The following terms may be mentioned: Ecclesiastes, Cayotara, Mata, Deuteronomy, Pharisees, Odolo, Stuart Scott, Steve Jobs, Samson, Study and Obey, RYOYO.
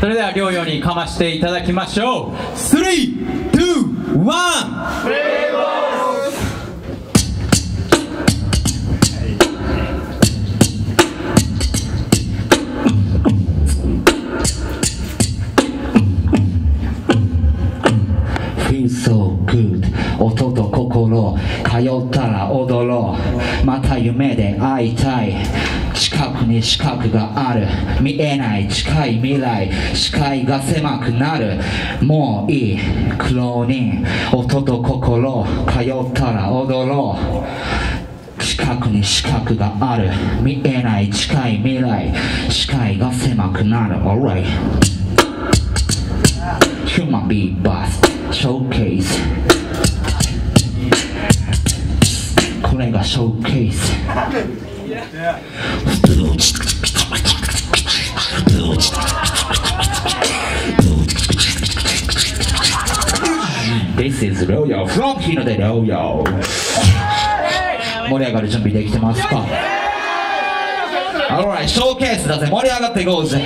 それではRYOYOにかましていただきましょう。3、2、1。プレイボール。So good. Oto to kokoro, Cayotara, Odolo, Mata yume de aitai. Shikaku ni shikaku ga aru. Mienai chikai mirai. Shikai ga semaku naru. Mou ii. Cloning. Oto to kokoro, Cayotara, Odolo. Shikaku ni shikaku ga aru. Mienai chikai mirai. Shikai ga semaku naru. Alright. Human be bust. Showcase. これがショーケース。This is RYOYO from Hino de RYOYO。盛り上がる準備できてますか ？Alright、ショーケースだぜ。盛り上がっていこうぜ。